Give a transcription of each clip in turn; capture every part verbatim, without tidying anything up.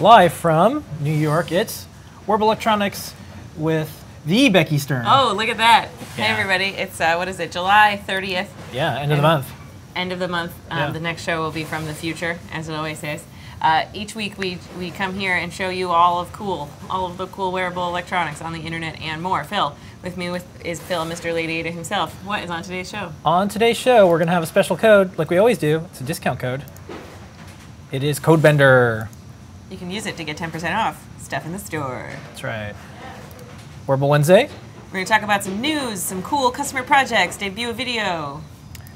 Live from New York, it's Orb Electronics with the Becky Stern. Oh, look at that. Yeah. Hey, everybody. It's, uh, what is it, July thirtieth? Yeah, end, end of the month. End of the month. Um, yeah. The next show will be From the Future, as it always is. Uh, each week we we come here and show you all of cool, all of the cool wearable electronics on the internet and more. Phil, with me with is Phil, Mister Lady Ada himself. What is on today's show? On today's show, we're going to have a special code, like we always do. It's a discount code. It is CodeBender. You can use it to get ten percent off stuff in the store. That's right. Wearable Wednesday. We're going to talk about some news, some cool customer projects, debut a video.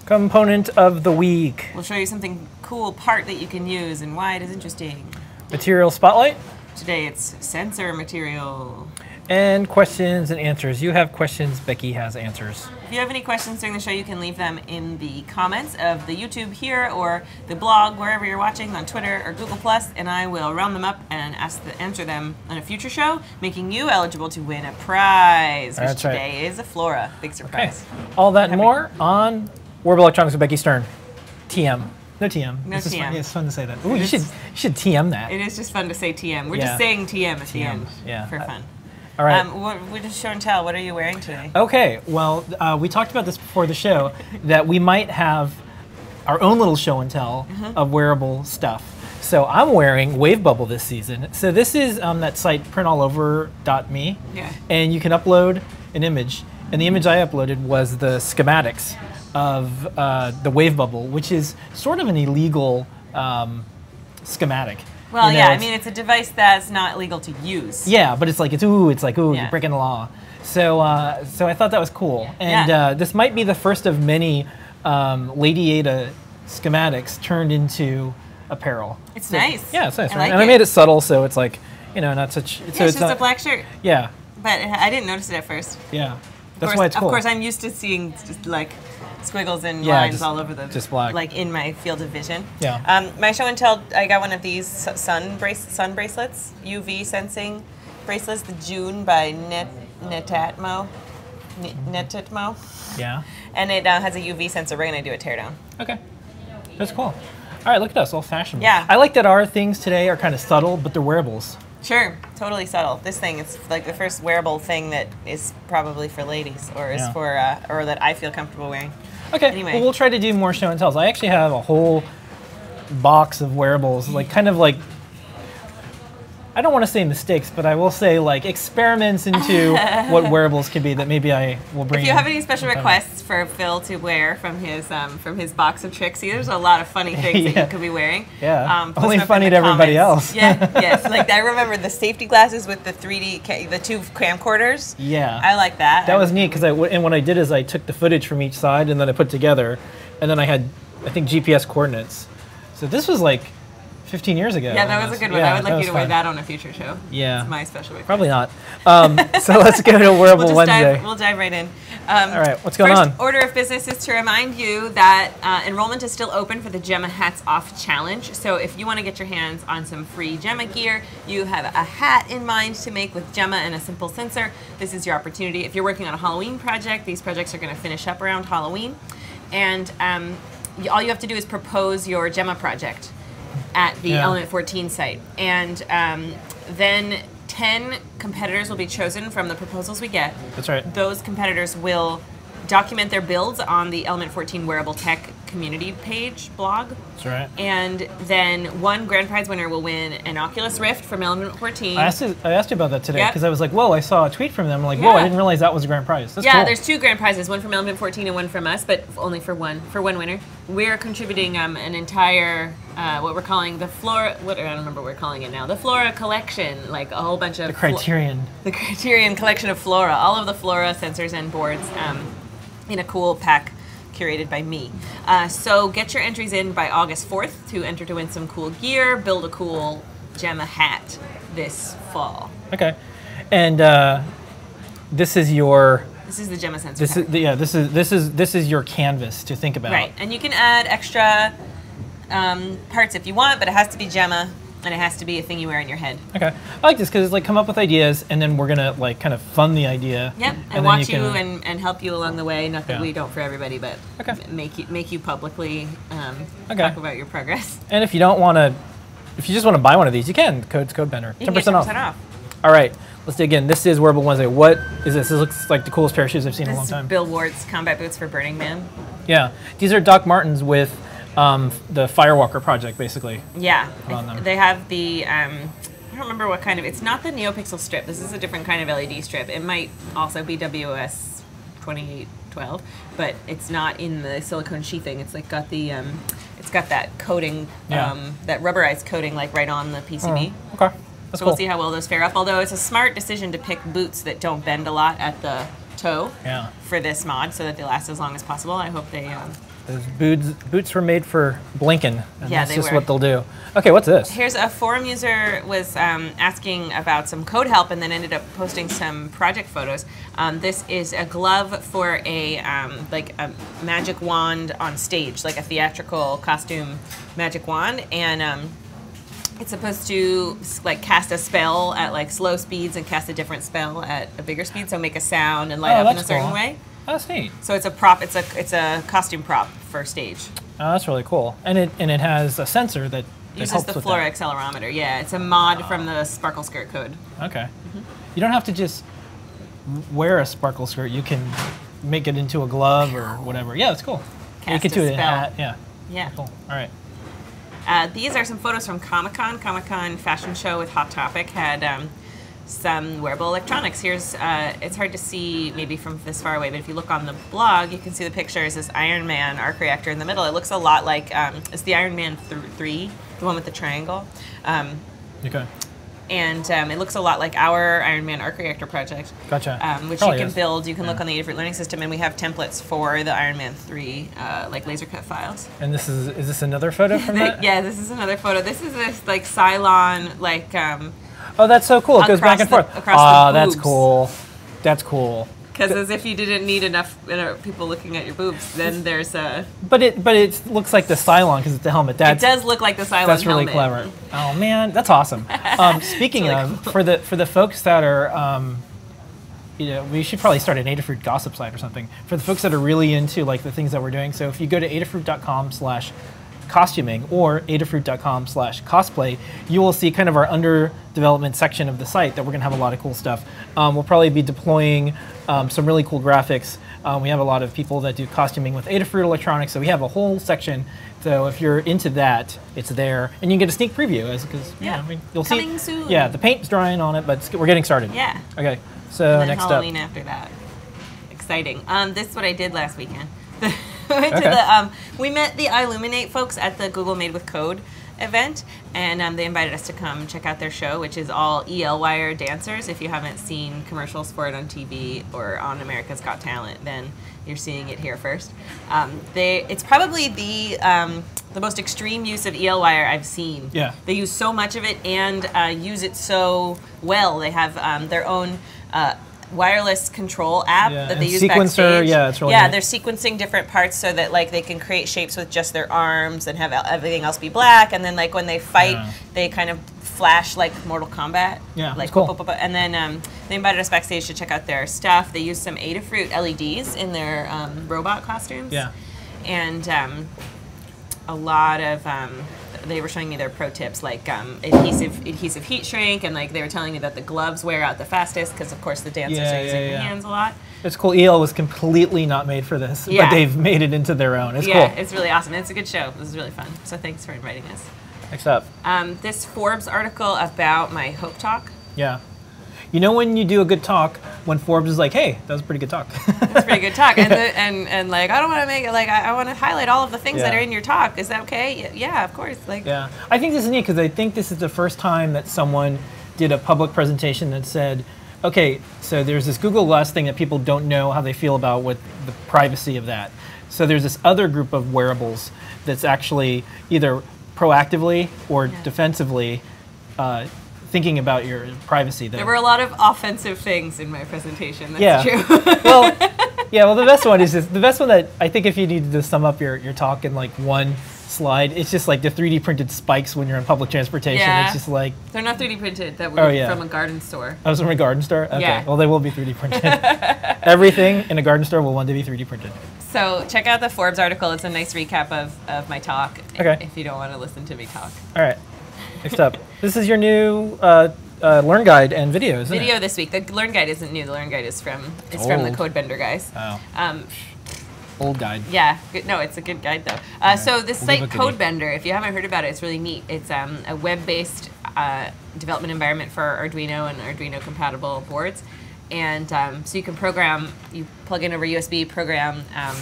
Component of the week. We'll show you something cool part that you can use and why it is interesting. Material spotlight. Today it's sensor material. And questions and answers. You have questions, Becky has answers. If you have any questions during the show, you can leave them in the comments of the YouTube here or the blog, wherever you're watching, on Twitter or Google Plus, and I will round them up and ask the, answer them on a future show, making you eligible to win a prize, which That's today right. is a Flora. Big surprise. Okay. All that and more on Orb Electronics with Becky Stern. T M. No T M. No T M. Fun. Yeah, it's fun to say that. Ooh, you should, you should T M that. It is just fun to say T M. We're yeah. just saying T M at T M, the end yeah. for fun. Uh, all right. Um, we're just show and tell. What are you wearing today? Okay. Well, uh, we talked about this before the show, that we might have our own little show and tell uh-huh. of wearable stuff. So I'm wearing Wave Bubble this season. So this is um, that site, print all over dot me. Yeah. And you can upload an image. And the image I uploaded was the schematics of uh, the Wave Bubble, which is sort of an illegal um, schematic. Well, you know, yeah, I mean, it's a device that's not legal to use. Yeah, but it's like, it's ooh, it's like, ooh, yeah. you're breaking the law. So uh, so I thought that was cool. And yeah. uh, this might be the first of many um, Lady Ada schematics turned into apparel. It's so, nice. Yeah, it's nice. I right? like and it. I made it subtle, so it's like, you know, not such... Yeah, so it's just not, a black shirt. Yeah. But I didn't notice it at first. Yeah, that's course, why it's cool. Of course, I'm used to seeing just like... squiggles and yeah, lines just, all over the, just black. Like in my field of vision. Yeah. Um, my show and tell, I got one of these sun brace, sun bracelets, U V sensing bracelets, the June by Net, Netatmo, Netatmo. Yeah. And it uh, has a U V sensor. We're gonna do a teardown. Okay. That's cool. All right, look at us, old fashioned. Yeah. I like that our things today are kind of subtle, but they're wearables. Sure, totally subtle. This thing, it's like the first wearable thing that is probably for ladies, or is yeah. for, uh, or that I feel comfortable wearing. Okay, anyway. Well, we'll try to do more show and tells. I actually have a whole box of wearables, like kind of like, I don't want to say mistakes, but I will say like experiments into what wearables can be that maybe I will bring. If you have any special requests for Phil to wear from his um, from his box of tricks, there's a lot of funny things yeah. that you could be wearing. Yeah, um, only funny to everybody else. Yeah, yes. Like I remember the safety glasses with the three D, the two camcorders. Yeah, I like that. That I was neat because I and what I did is I took the footage from each side and then I put together, and then I had I think G P S coordinates. So this was like. fifteen years ago. Yeah, that was a good one. Yeah, I would like you to fun. wear that on a future show. Yeah. That's my special request. Probably not. Um, so let's go to Wearable we'll Wednesday. Dive, we'll dive right in. Um, All right, what's going first on? First order of business is to remind you that uh, enrollment is still open for the Gemma Hats Off Challenge. So if you want to get your hands on some free Gemma gear, you have a hat in mind to make with Gemma and a simple sensor, this is your opportunity. If you're working on a Halloween project, these projects are going to finish up around Halloween. And um, all you have to do is propose your Gemma project at the yeah. Element fourteen site. And um, then ten competitors will be chosen from the proposals we get. That's right. Those competitors will document their builds on the Element fourteen Wearable Tech community page blog. That's right. And then one grand prize winner will win an Oculus Rift from Element fourteen. I asked you, I asked you about that today because yep. I was like, whoa, I saw a tweet from them. I'm like, yeah. whoa, I didn't realize that was a grand prize. That's yeah, cool. There's two grand prizes, one from Element fourteen and one from us, but only for one for one winner. We're contributing um, an entire, uh, what we're calling the Flora, what, I don't remember what we're calling it now, the Flora collection, like a whole bunch of... The Criterion. The Criterion collection of Flora, all of the Flora sensors and boards um, in a cool pack curated by me. Uh, so get your entries in by August fourth to enter to win some cool gear, build a cool Gemma hat this fall. Okay. And uh, this is your... This is the Gemma sensor. This is, yeah, this is, this is, this is your canvas to think about. Right. And you can add extra um, parts if you want, but it has to be Gemma and it has to be a thing you wear in your head. Okay. I like this because it's like come up with ideas and then we're going to like kind of fund the idea. Yep. And, and watch you, you and, and help you along the way. Not that yeah. we don't for everybody, but okay. make, you, make you publicly um, okay. talk about your progress. And if you don't want to if you just want to buy one of these, you can. Code's CodeBender. ten percent off. off. All right. Let's dig in. This is Wearable Wednesday. What is this? This looks like the coolest pair of shoes I've seen this in a long time. This is Bill Ward's combat boots for Burning Man. Yeah. These are Doc Martens with um, the Firewalker project, basically. Yeah. On them. They have the, um, I don't remember what kind of, it's not the NeoPixel strip. This is a different kind of L E D strip. It might also be W S twenty-eight twelve, but it's not in the silicone sheathing. It's like got the, um, it's got that coating, yeah. um, that rubberized coating like right on the P C B. Oh, okay. That's so cool. We'll see how well those fare up, although it's a smart decision to pick boots that don't bend a lot at the toe yeah. for this mod so that they last as long as possible. I hope they... Um, those boots, boots were made for blinking, and yeah, that's they just were. what they'll do. Okay, what's this? Here's a forum user was um, asking about some code help and then ended up posting some project photos. Um, this is a glove for a, um, like a magic wand on stage, like a theatrical costume magic wand, and... Um, It's supposed to like cast a spell at like slow speeds and cast a different spell at a bigger speed, so make a sound and light oh, up in a certain cool. way. Oh, that's neat. So it's a prop. It's a it's a costume prop for stage. Oh, that's really cool. And it and it has a sensor that, that uses helps the with Flora that. accelerometer. Yeah, it's a mod oh. from the Sparkle Skirt code. Okay, mm-hmm. You don't have to just wear a Sparkle Skirt. You can make it into a glove or whatever. Yeah, that's cool. Cast you can do it in a hat. Yeah. Yeah. Cool. All right. Uh, these are some photos from Comic-Con. Comic-Con fashion show with Hot Topic had um, some wearable electronics. Here's, uh, it's hard to see maybe from this far away, but if you look on the blog, you can see the pictures. This Iron Man arc reactor in the middle. It looks a lot like, um, it's the Iron Man th three, the one with the triangle. Um, okay. And um, it looks a lot like our Iron Man arc reactor project. Gotcha. Um, which Probably you can is. build. You can yeah. look on the Adafruit Learning System, and we have templates for the Iron Man three, uh, like laser cut files. And this is is this another photo from the, that? Yeah, this is another photo. This is this like Cylon like. Um, oh, that's so cool! It goes back and the, forth. Ah, uh, that's cool. That's cool. Because as if you didn't need enough you know, people looking at your boobs, then there's a. But it but it looks like the Cylon because it's the helmet. That's, it does look like the Cylon. That's really helmet. clever. Oh man, that's awesome. Um, speaking really of, cool. for the for the folks that are, um, you know, we should probably start an Adafruit gossip site or something for the folks that are really into like the things that we're doing. So if you go to adafruit dot com slash costuming or adafruit dot com slash cosplay, you will see kind of our under development section of the site that we're gonna have a lot of cool stuff. Um, we'll probably be deploying um, some really cool graphics. Um, we have a lot of people that do costuming with Adafruit electronics, so we have a whole section. So if you're into that, it's there, and you can get a sneak preview as because yeah, you know, I mean, you'll Coming see. Coming soon. Yeah, the paint's drying on it, but we're getting started. Yeah. Okay. So and then next Halloween up. after that. Exciting. Um, this is what I did last weekend. We went okay. to the, um, we met the Illuminate folks at the Google Made with Code event, and um, they invited us to come check out their show, which is all E L Wire dancers. If you haven't seen commercials for it on T V or on America's Got Talent, then you're seeing it here first. Um, they, it's probably the um, the most extreme use of E L Wire I've seen. Yeah. They use so much of it and uh, use it so well. They have um, their own... Uh, wireless control app yeah, that they use backstage. Yeah, it's really yeah neat. They're sequencing different parts so that like they can create shapes with just their arms and have everything else be black. And then like when they fight, yeah. they kind of flash like Mortal Kombat. Yeah, like cool. Boop, boop, boop. And then um, they invited us backstage to check out their stuff. They used some Adafruit L E Ds in their um, robot costumes. Yeah, and um, a lot of. Um, They were showing me their pro tips, like um, adhesive adhesive heat shrink, and like they were telling me that the gloves wear out the fastest because, of course, the dancers yeah, are using yeah, yeah. their hands a lot. It's cool. E L was completely not made for this, yeah. but they've made it into their own. It's yeah, cool. It's really awesome. It's a good show. It was really fun. So thanks for inviting us. Next up, um, this Forbes article about my Hope Talk. Yeah. You know when you do a good talk, when Forbes is like, "Hey, that was a pretty good talk." That's a pretty good talk, and the, and and like I don't want to make it like I, I want to highlight all of the things yeah. that are in your talk. Is that okay? Yeah, of course. Like yeah, I think this is neat because I think this is the first time that someone did a public presentation that said, "Okay, so there's this Google Glass thing that people don't know how they feel about with the privacy of that." So there's this other group of wearables that's actually either proactively or yeah. defensively. Uh, thinking about your privacy. Though. There were a lot of offensive things in my presentation. That's yeah. true. well, yeah, well, the best one is just, the best one that I think if you needed to sum up your, your talk in like one slide, it's just like the three D printed spikes when you're on public transportation. Yeah. It's just like... They're not three D printed. That would oh, be yeah. from a garden store. Oh, was from a garden store? Okay. Yeah. Well, they will be three D printed. Everything in a garden store will one day be three D printed. So check out the Forbes article. It's a nice recap of, of my talk okay. if you don't want to listen to me talk. All right. Next up, this is your new uh, uh, learn guide and video, isn't video it? Video this week. The learn guide isn't new. The learn guide is from is Old. from the CodeBender guys. Oh. Um, Old guide. Yeah. Good, no, it's a good guide though. Uh, right. So this we'll site CodeBender, if you haven't heard about it, it's really neat. It's um, a web-based uh, development environment for Arduino and Arduino-compatible boards, and um, so you can program. You plug in over U S B, program um,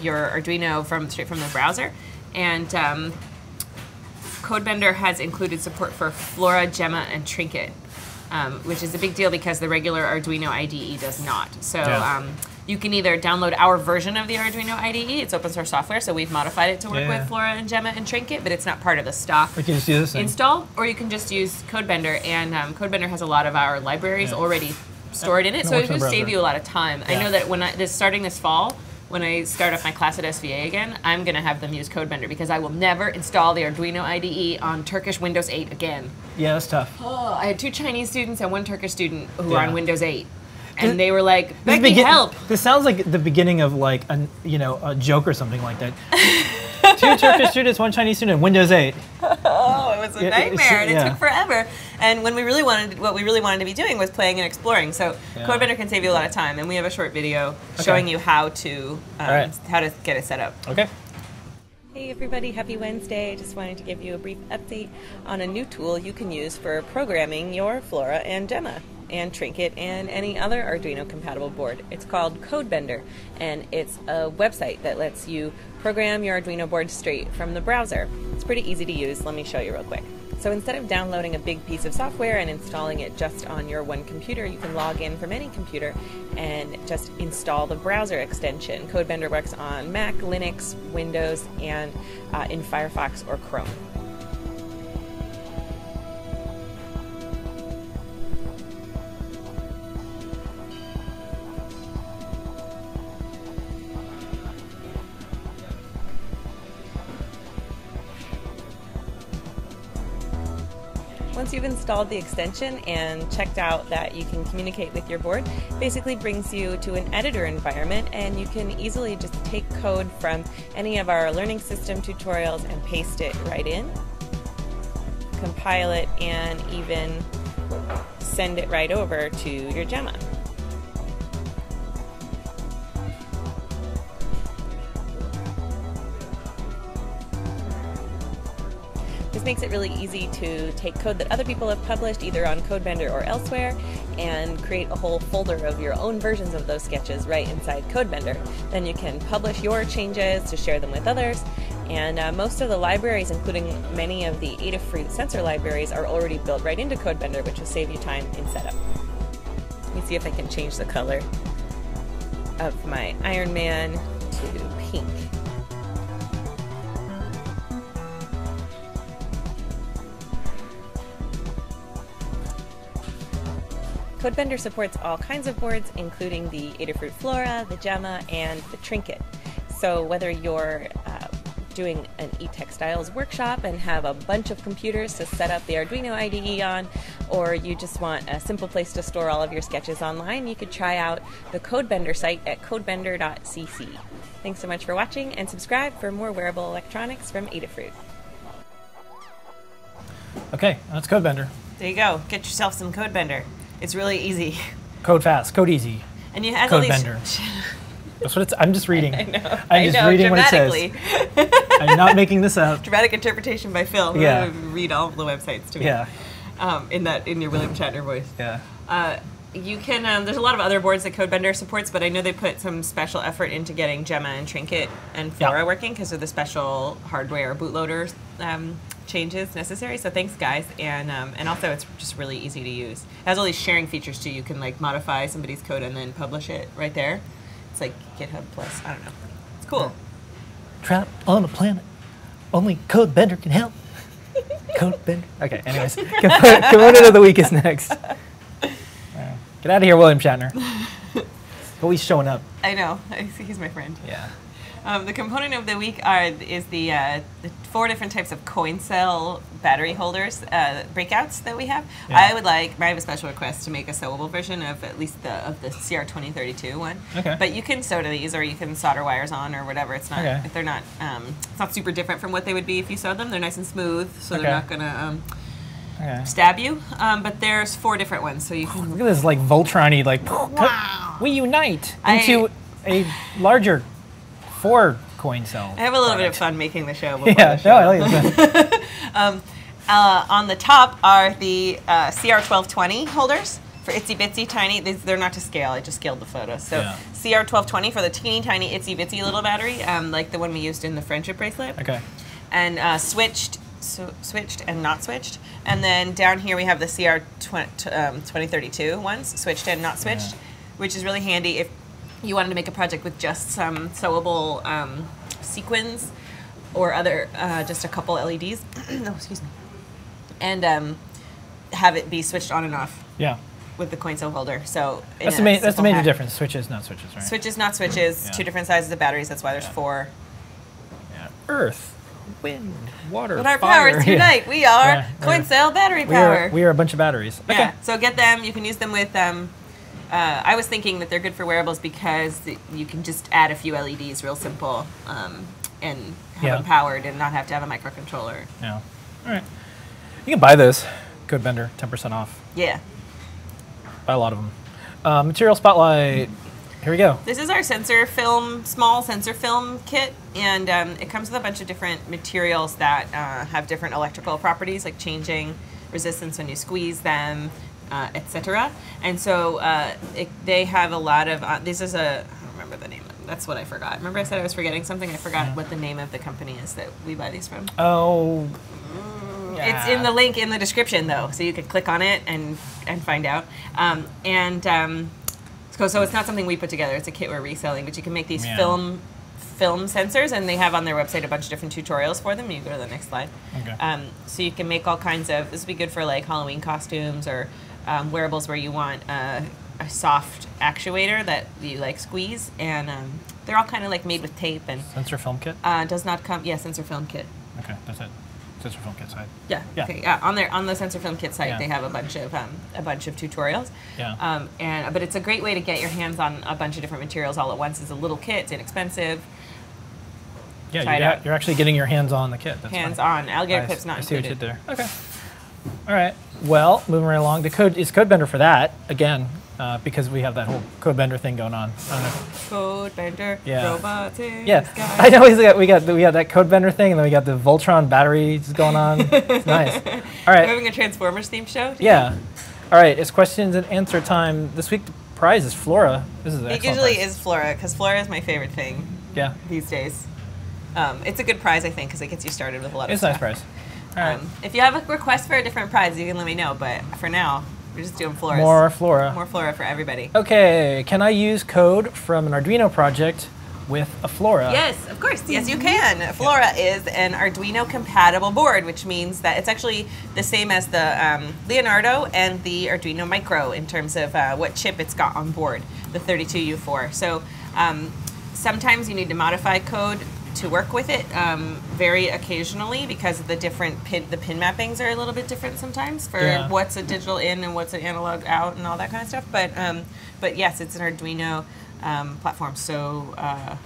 your Arduino from straight from the browser, and um, CodeBender has included support for Flora, Gemma, and Trinket, um, which is a big deal because the regular Arduino I D E does not. So yeah. um, you can either download our version of the Arduino I D E, it's open source software, so we've modified it to work yeah. with Flora and Gemma and Trinket, but it's not part of the stock we can just use this install, thing. Or you can just use CodeBender, and um, CodeBender has a lot of our libraries yeah. already stored in it, so it will save you a lot of time. Yeah. I know that when I, this, starting this fall, when I start up my class at S V A again, I'm going to have them use CodeBender because I will never install the Arduino I D E on Turkish Windows eight again. Yeah, that's tough. Oh, I had two Chinese students and one Turkish student who yeah. are on Windows eight. And this, they were like, Becky, help! This sounds like the beginning of like a, you know, a joke or something like that. Two Turkish students, one Chinese student, Windows eight. Oh, it was a nightmare, and it yeah. took forever. And when we really wanted, what we really wanted to be doing was playing and exploring. So yeah. CodeBender can save you a lot of time, and we have a short video okay. showing you how to um, right. how to get it set up. Okay. Hey everybody, happy Wednesday. I just wanted to give you a brief update on a new tool you can use for programming your Flora and Gemma and Trinket and any other Arduino compatible board. It's called CodeBender, and it's a website that lets you program your Arduino board straight from the browser. It's pretty easy to use. Let me show you real quick. So instead of downloading a big piece of software and installing it just on your one computer, you can log in from any computer and just install the browser extension. CodeBender works on Mac, Linux, Windows, and uh, in Firefox or Chrome. Once you've installed the extension and checked out that you can communicate with your board, basically brings you to an editor environment, and you can easily just take code from any of our learning system tutorials and paste it right in, compile it, and even send it right over to your Gemma. Makes it really easy to take code that other people have published either on CodeBender or elsewhere and create a whole folder of your own versions of those sketches right inside CodeBender. Then you can publish your changes to share them with others, and uh, most of the libraries, including many of the Adafruit sensor libraries, are already built right into CodeBender, which will save you time in setup. Let me see if I can change the color of my Iron Man to pink. CodeBender supports all kinds of boards, including the Adafruit Flora, the Gemma, and the Trinket. So whether you're uh, doing an eTextiles workshop and have a bunch of computers to set up the Arduino I D E on, or you just want a simple place to store all of your sketches online, you could try out the CodeBender site at codebender dot c c. Thanks so much for watching, and subscribe for more wearable electronics from Adafruit. Okay, that's CodeBender. There you go. Get yourself some CodeBender. It's really easy. Code fast, code easy. And you have CodeBender. That's what it's. I'm just reading. I know. I'm just I know, reading what it says. I'm not making this up. Dramatic interpretation by Phil. Yeah. Read all of the websites to me. Yeah. Um, in that, in your William Shatner voice. Yeah. Uh, you can. Um, there's a lot of other boards that CodeBender supports, but I know they put some special effort into getting Gemma and Trinket and Flora yeah. working because of the special hardware bootloader um, changes necessary. So thanks, guys, and um, and also it's just really easy to use. It has all these sharing features too. You can like modify somebody's code and then publish it right there. It's like GitHub Plus. I don't know. It's cool. Trapped on a planet, only CodeBender can help. CodeBender. Okay. Anyways, component of the week is next. Get out of here, William Shatner. Always showing up. I know. He's my friend. Yeah. Um, the component of the week are is the, uh, the four different types of coin cell battery holders uh, breakouts that we have. Yeah. I would like. I have a special request to make a sewable version of at least the of the C R twenty thirty-two one. Okay. But you can solder these, or you can solder wires on, or whatever. It's not. Okay. If they're not. Um, it's not super different from what they would be if you sewed them. They're nice and smooth, so okay. they're not gonna. Um, okay. stab you. Um, but there's four different ones, so you can. Look at this, like Voltron-y, like wow. We unite into I, a larger four coin cell. I have a little product. bit of fun making the show. Yeah, the show. No, I like it. um, uh, on the top are the uh, C R twelve twenty holders. For itsy bitsy tiny, they're not to scale. I just scaled the photos. So yeah. C R twelve twenty for the teeny tiny itsy bitsy little battery, um, like the one we used in the friendship bracelet. Okay. And uh, switched, so switched and not switched. And then down here we have the C R twenty thirty-two ones, switched and not switched, yeah. which is really handy if you wanted to make a project with just some sewable um, sequins or other, uh, just a couple L E Ds. Oh, excuse me. And um, have it be switched on and off. Yeah. With the coin cell holder, so that's the main, that's the major difference. Switches, not switches, right? Switches, not switches. Yeah. Two different sizes of batteries. That's why there's yeah. four. Yeah. Earth, wind, water. With our fire. powers tonight, yeah. we are yeah. coin cell battery we power. Are, we are a bunch of batteries. Okay. Yeah. So get them. You can use them with. Um, uh, I was thinking that they're good for wearables because you can just add a few L E Ds, real simple, um, and have yeah. them powered and not have to have a microcontroller. Yeah. All right. You can buy this CodeBender, ten percent off. Yeah. Buy a lot of them. Uh, material Spotlight. Here we go. This is our sensor film, small sensor film kit, and um, it comes with a bunch of different materials that uh, have different electrical properties, like changing resistance when you squeeze them, uh, et cetera. And so uh, it, they have a lot of. Uh, this is a. I don't remember the name. That's what I forgot. Remember I said I was forgetting something. I forgot yeah. what the name of the company is that we buy these from. Oh. Yeah. It's in the link in the description, though, so you could click on it and and find out. Um, and um, so, so it's not something we put together. It's a kit we're reselling, but you can make these yeah. film film sensors, and they have on their website a bunch of different tutorials for them. You can go to the next slide. Okay. Um, so you can make all kinds of, this would be good for like Halloween costumes or um, wearables where you want a, a soft actuator that you like squeeze. And um, they're all kind of like made with tape. And sensor film kit? Uh, does not come, yeah, sensor film kit. Okay, that's it. Sensor film kit side. Yeah. Yeah. Okay. yeah. On their on the sensor film kit site, yeah. they have a bunch of um, a bunch of tutorials. Yeah. Um, and but it's a great way to get your hands on a bunch of different materials all at once. It's a little kit. It's inexpensive. Yeah. Try you're, it out. you're actually getting your hands on the kit. That's hands funny. on. Alligator I clips not I see included. What you did there. Okay. All right. Well, moving right along. The code is CodeBender for that again uh, because we have that whole CodeBender thing going on. I don't know. CodeBender. Yeah. Robots in yeah. Sky. I know we got we got we got that CodeBender thing, and then we got the Voltron batteries going on. It's nice. All right. We're having a Transformers themed show. Yeah. You? All right. It's questions and answer time this week. The prize is Flora. This is an it usually prize. is Flora because Flora is my favorite thing. Yeah. These days, um, it's a good prize I think because it gets you started with a lot it's of stuff. It's a nice prize. Right. Um, if you have a request for a different prize, you can let me know. But for now, we're just doing Floras. More Flora. More Flora for everybody. Okay. Can I use code from an Arduino project with a Flora? Yes, of course. Yes, you can. Flora yeah. is an Arduino-compatible board, which means that it's actually the same as the um, Leonardo and the Arduino Micro in terms of uh, what chip it's got on board, the thirty-two U four. So um, sometimes you need to modify code to work with it um, very occasionally because of the different pin, the pin mappings are a little bit different sometimes for yeah. what's a digital in and what's an analog out and all that kind of stuff. But um, but yes, it's an Arduino um, platform. So uh,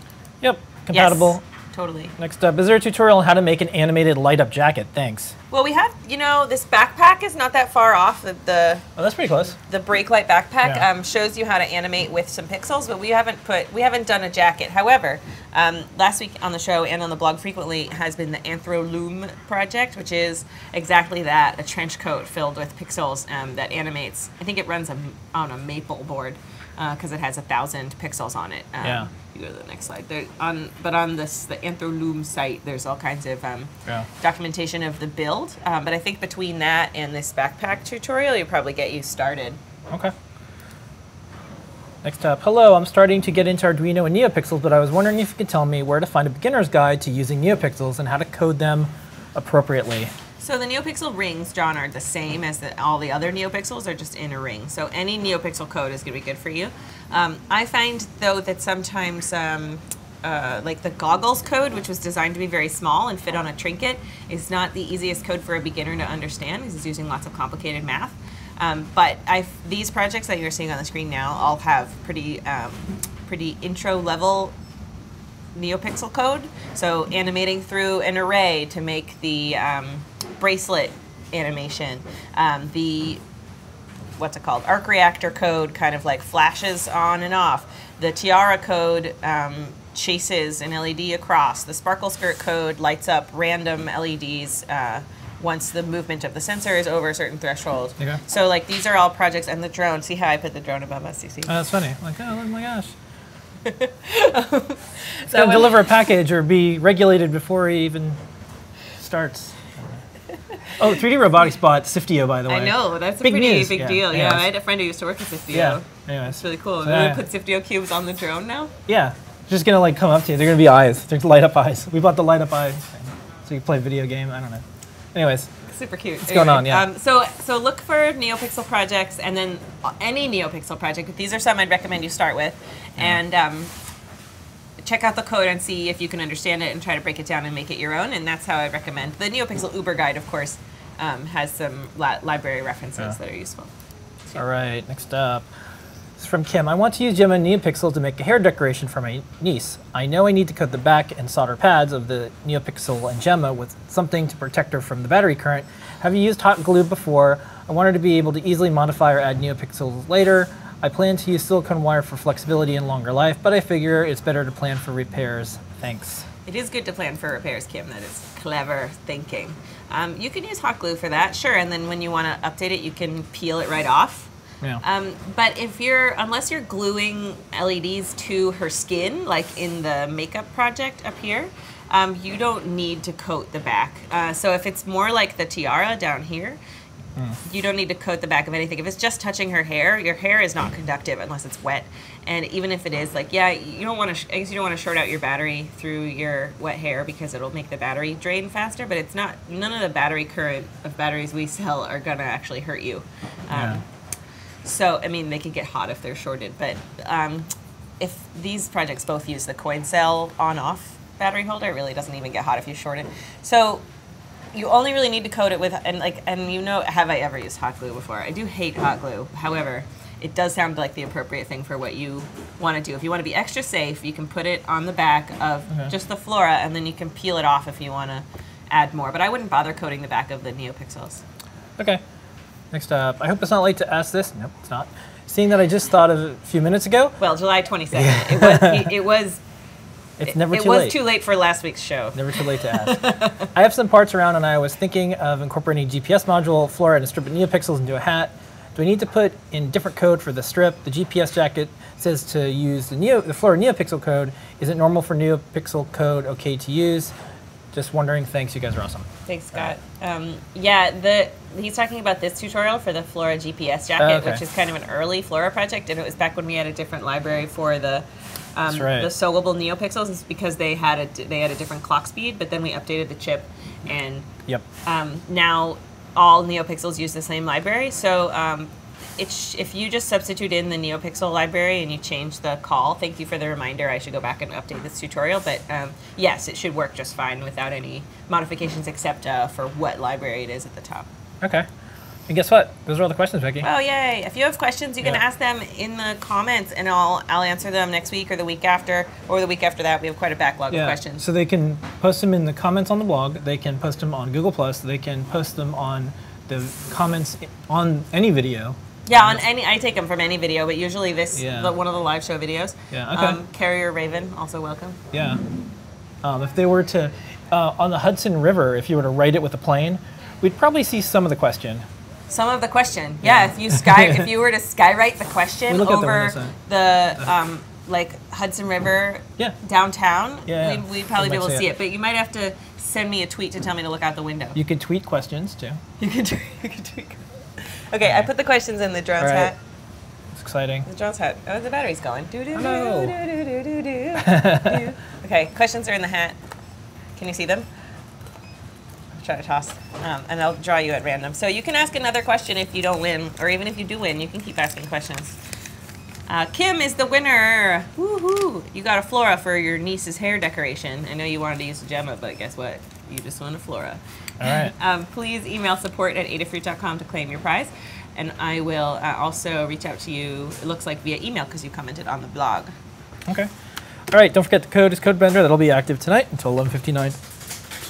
yep, compatible. Yes, totally. Next up, is there a tutorial on how to make an animated light up jacket? Thanks. Well, we have, you know, this backpack is not that far off. The, the oh, that's pretty close. The brake light backpack yeah. um, shows you how to animate with some pixels, but we haven't put, we haven't done a jacket. However, um, last week on the show and on the blog frequently has been the Anthro Loom project, which is exactly that, a trench coat filled with pixels um, that animates. I think it runs a, on a maple board because uh, it has a thousand pixels on it. Um, yeah. You go to the next slide. There, on, but on this, the Anthro Loom site, there's all kinds of um, yeah. documentation of the build. Um, but I think between that and this backpack tutorial, you'll probably get you started. Okay. Next up, hello, I'm starting to get into Arduino and NeoPixels, but I was wondering if you could tell me where to find a beginner's guide to using NeoPixels and how to code them appropriately. So the NeoPixel rings drawn are the same as the, all the other NeoPixels, they're just in a ring. So any NeoPixel code is going to be good for you. Um, I find, though, that sometimes um, Uh, like the goggles code, which was designed to be very small and fit on a Trinket, is not the easiest code for a beginner to understand because it's using lots of complicated math. Um, but I've, these projects that you're seeing on the screen now all have pretty, um, pretty intro level NeoPixel code. So animating through an array to make the um, bracelet animation. Um, the, what's it called, arc reactor code kind of like flashes on and off. The tiara code um, chases an L E D across. The sparkle skirt code lights up random L E Ds uh, once the movement of the sensor is over a certain threshold. Okay. So like these are all projects, and the drone. See how I put the drone above us? You see? Oh, that's funny. Like, oh my gosh. um, so deliver a package or be regulated before he even starts. Oh, three D Robotics bought Sifteo, by the way. I know, that's a big pretty news. big yeah. deal. Yeah, yeah, I had a friend who used to work with Sifteo. Yeah, anyways. It's really cool. So, yeah. We put Sifteo cubes on the drone now? Yeah, just gonna like come up to you. They're gonna be eyes. They're light up eyes. We bought the light up eyes, so you play a video game. I don't know. Anyways. Super cute. What's anyway, going on? Yeah. Um, so, so look for NeoPixel projects, and then any NeoPixel project. But these are some I'd recommend you start with, yeah. and um, check out the code and see if you can understand it, and try to break it down and make it your own. And that's how I recommend the NeoPixel Uber Guide. Of course, um, has some li library references yeah. that are useful. So, all right. Next up, it's from Kim. I want to use Gemma NeoPixel to make a hair decoration for my niece. I know I need to coat the back and solder pads of the NeoPixel and Gemma with something to protect her from the battery current. Have you used hot glue before? I wanted to be able to easily modify or add NeoPixels later. I plan to use silicone wire for flexibility and longer life, but I figure it's better to plan for repairs. Thanks. It is good to plan for repairs, Kim. That is clever thinking. Um, you can use hot glue for that, sure, and then when you want to update it, you can peel it right off. Yeah. Um, but if you're, unless you're gluing L E Ds to her skin, like in the makeup project up here, um, you don't need to coat the back. Uh, so if it's more like the tiara down here, mm. you don't need to coat the back of anything. If it's just touching her hair, your hair is not conductive unless it's wet. And even if it is, like, yeah, you don't want to, I guess you don't want to short out your battery through your wet hair because it'll make the battery drain faster, but it's not, none of the battery current of batteries we sell are going to actually hurt you. Um, yeah. So, I mean, they can get hot if they're shorted, but um, if these projects both use the coin cell on-off battery holder, it really doesn't even get hot if you short it. So, you only really need to coat it with, and like, and you know, have I ever used hot glue before? I do hate hot glue. However, it does sound like the appropriate thing for what you want to do. If you want to be extra safe, you can put it on the back of okay. just the Flora, and then you can peel it off if you want to add more. But I wouldn't bother coating the back of the NeoPixels. Okay. Next up, I hope it's not late to ask this. Nope, it's not. Seeing that I just thought of it a few minutes ago. Well, July twenty-second. Yeah. it was. It, it was. It's never it, too it late. It was too late for last week's show. Never too late to ask. I have some parts around, and I was thinking of incorporating a G P S module, Flora, and a strip of NeoPixels into a hat. Do we need to put in different code for the strip? The G P S jacket says to use the, Neo, the Flora NeoPixel code. Is it normal for NeoPixel code okay to use? Just wondering. Thanks. You guys are awesome. Thanks, Scott. Right. Um, yeah, the he's talking about this tutorial for the Flora G P S jacket, oh, okay. which is kind of an early Flora project, and it was back when we had a different library for the um, right. the sewable NeoPixels. It's because they had a they had a different clock speed, but then we updated the chip, and yep. um, now all NeoPixels use the same library. So um, it sh if you just substitute in the NeoPixel library and you change the call, thank you for the reminder. I should go back and update this tutorial. But um, yes, it should work just fine without any modifications except uh, for what library it is at the top. Okay. And guess what? Those are all the questions, Becky. Oh, yay. If you have questions, you yeah. can ask them in the comments, and I'll, I'll answer them next week or the week after, or the week after that. We have quite a backlog yeah. of questions. So they can post them in the comments on the blog. They can post them on Google Plus. They can post them on the comments on any video. Yeah, on any, I take them from any video, but usually this yeah. the, one of the live show videos. Yeah, okay. Um, Carrier Raven, also welcome. Yeah. Um, if they were to, uh, on the Hudson River, if you were to write it with a plane, we'd probably see some of the question. Some of the question, yeah. yeah if you sky, if you were to skywrite the question we over the, the um, like Hudson River yeah. downtown, yeah, yeah. We'd, we'd probably we'd be able to see it. it. But you might have to send me a tweet to tell me to look out the window. You could tweet questions too. You could tweet. You could tweet. Okay, I put the questions in the drone's right. hat. It's exciting. The drone's hat. Oh, the battery's going. Do do do do do do do do. Okay, questions are in the hat. Can you see them? I'll try to toss, um, and I'll draw you at random. So you can ask another question if you don't win, or even if you do win, you can keep asking questions. Uh, Kim is the winner. Woohoo! You got a Flora for your niece's hair decoration. I know you wanted to use a Gemma, but guess what? You just won a Flora. All right. um, please email support at adafruit dot com to claim your prize. And I will uh, also reach out to you, it looks like via email, because you commented on the blog. Okay. All right, don't forget the code is CodeBender. That'll be active tonight until eleven fifty-nine.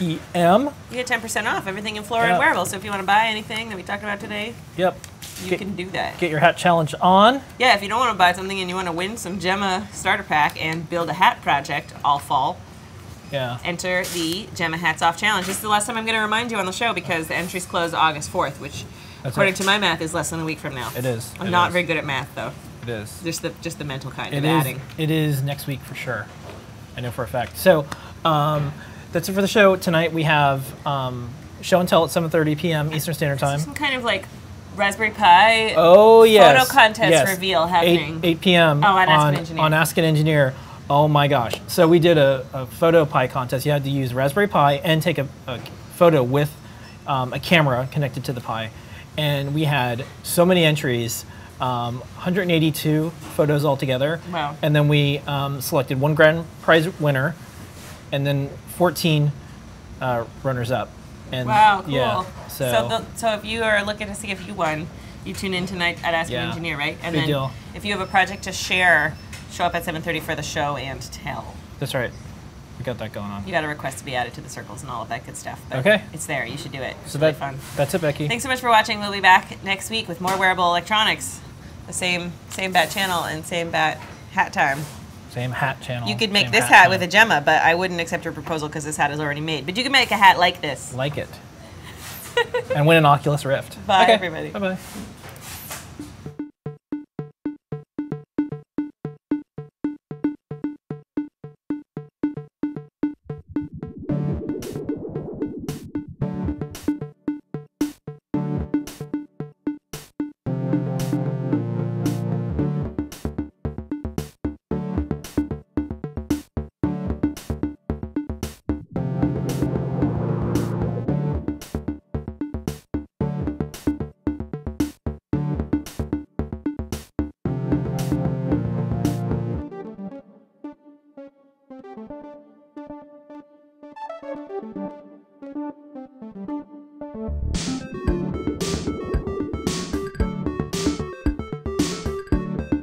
eleven p m You get ten percent off everything in Flora yep. and wearable. So if you want to buy anything that we talked about today, yep, you get, can do that. Get your hat challenge on. Yeah, if you don't want to buy something and you want to win some Gemma starter pack and build a hat project all fall, yeah, enter the Gemma Hats Off Challenge. This is the last time I'm going to remind you on the show because the entries close August fourth, which, That's according right. to my math, is less than a week from now. It is. I'm it not is. very good at math, though. It is. Just the, just the mental kind it of is, adding. It is next week for sure. I know for a fact. So um, that's it for the show. Tonight we have um, show and tell at seven thirty p m Eastern Standard Time. Some kind of like Raspberry Pi oh, yes. photo contest yes. reveal happening. eight p m Oh, on Ask an Engineer. On Ask an Engineer. Oh my gosh. So we did a, a photo Pi contest. You had to use Raspberry Pi and take a, a photo with um, a camera connected to the Pi. And we had so many entries. Um, one hundred eighty-two photos altogether, wow. and then we um, selected one grand prize winner, and then fourteen uh, runners-up. Wow, cool. Yeah, so so, the, so if you are looking to see if you won, you tune in tonight at Ask yeah. an Engineer, right? And Big then deal. If you have a project to share, show up at seven thirty for the show and tell. That's right. We got that going on. You got a request to be added to the circles and all of that good stuff. But okay. It's there. You should do it. It's so really that, fun. That's it, Becky. Thanks so much for watching. We'll be back next week with more wearable electronics. The same same bat channel and same bat hat time. Same hat channel. You could make same this hat, hat with a Gemma, but I wouldn't accept your proposal because this hat is already made. But you can make a hat like this. Like it. And win an Oculus Rift. Bye, okay. everybody. Bye-bye. Thank you.